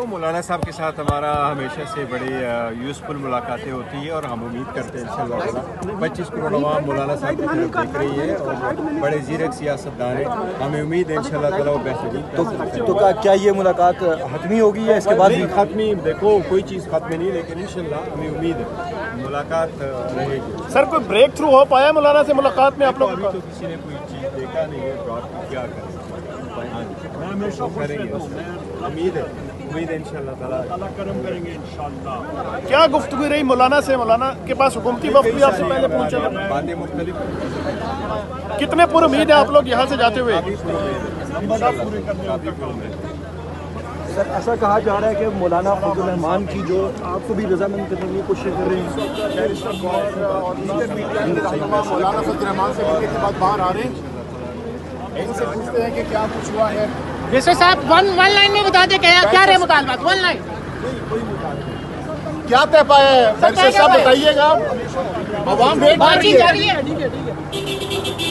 तो मौलाना साहब के साथ हमारा हमेशा से बड़ी यूज़फुल मुलाकातें होती हैं और हम उम्मीद करते हैं इंशाल्लाह 25 करोड़ आवाम मौलाना साहब की तरफ देख रही है और बड़े ज़ीरक सियासतदान हैं। हमें उम्मीद है इंशाल्लाह ताला वो बेहतरीन। तो क्या ये मुलाकात हतमी होगी या इसके बाद भी खत्मी? देखो कोई चीज़ खत्म नहीं, लेकिन इंशाल्लाह हमें उम्मीद है मुलाकात रहेगी। सर कोई ब्रेक थ्रू हो पाया मौलाना से मुलाकात में आप लोग? अभी तो किसी ने कोई चीज़ देखा नहीं है, क्या करें। उम्मीद है इंशाल्लाह ताला करम करेंगे इंशाल्लाह। क्या गुफ्तगू रही मौलाना से? मौलाना के पास हुकूमती वक्त भी आपसे पहले पहुँचा, बातें मुख्तलिफ। कितने पुर उम्मीद है आप लोग यहाँ से जाते हुए? सर ऐसा कहा जा रहा है कि मौलाना फज़ल उर रहमान की जो आपको भी रजामंद करने की कोशिश कर रहे हैं, मौलाना फज़ल उर रहमान से मिलने के बाद बाहर आ रहे हैं, इनसे पूछते हैं कि क्या कुछ हुआ है। जैसे साहब वन लाइन में बता दे क्या रहे मुतालबात, वन लाइन क्या तय पाया है बताइएगा। आवाम भेंट जा रही है।